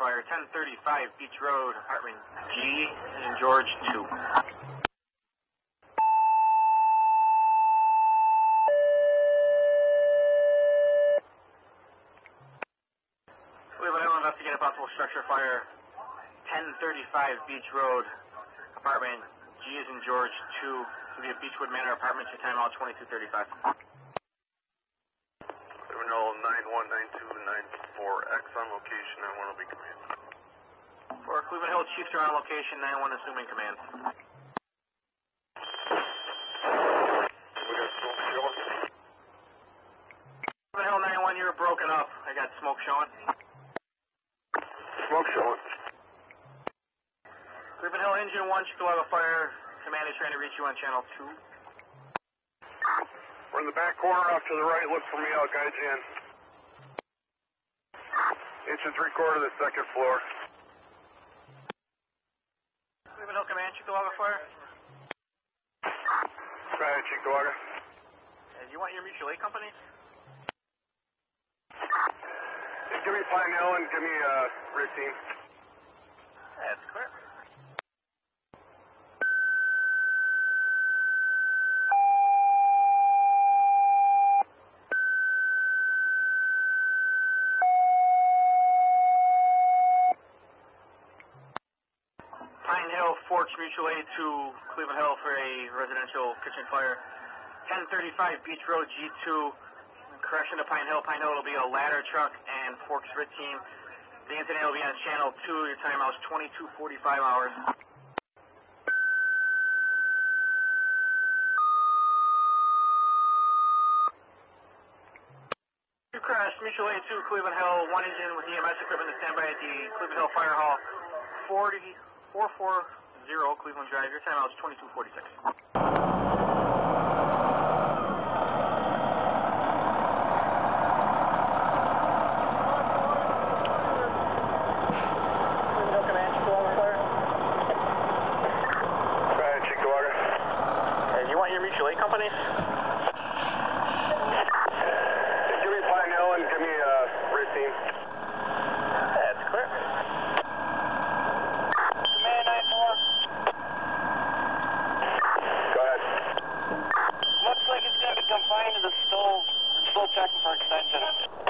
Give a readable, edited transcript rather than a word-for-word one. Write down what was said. fire, 1035 Beach Road, apartment G in George 2. Cleveland Hill, investigate a possible structure fire, 1035 Beach Road, apartment G is in George 2, to be a Beachwood Manor apartment, your time out 2235. Terminal 919294X on location, 91 will be command. For Cleveland Hill, Chiefs are on location, 91 assuming command. We got smoke showing. Cleveland Hill 91, you're broken up. I got smoke showing. Smoke showing. Cleveland Hill, engine 1, you still have a fire. Command is trying to reach you on channel 2. We're in the back corner off to the right. Look for me. I'll guide you in. Inch and 3/4 of the second floor. Cleveland Hill Command, Chickawaga fire. Try it, Chickawaga. And you want your mutual aid company? Just give me Pine Hill and give me RIT team. That's correct. Forks Mutual Aid to Cleveland Hill for a residential kitchen fire. 1035 Beach Road G2. Correction to Pine Hill. Pine Hill will be a ladder truck and Forks RIT team. The incident will be on channel 2. Your timeout is 22:45 hours. You crashed Mutual Aid to Cleveland Hill. One engine with EMS equipment to stand by at the Cleveland Hill Fire Hall. 440 Cleveland Drive, your timeout is 22:46. Cleveland Command, Chickawaga fire. Try it, Chickawaga. And you want your mutual aid companies? Give me Pine Hill and give me RIT team. That's correct. Confined to the stove checking for extension.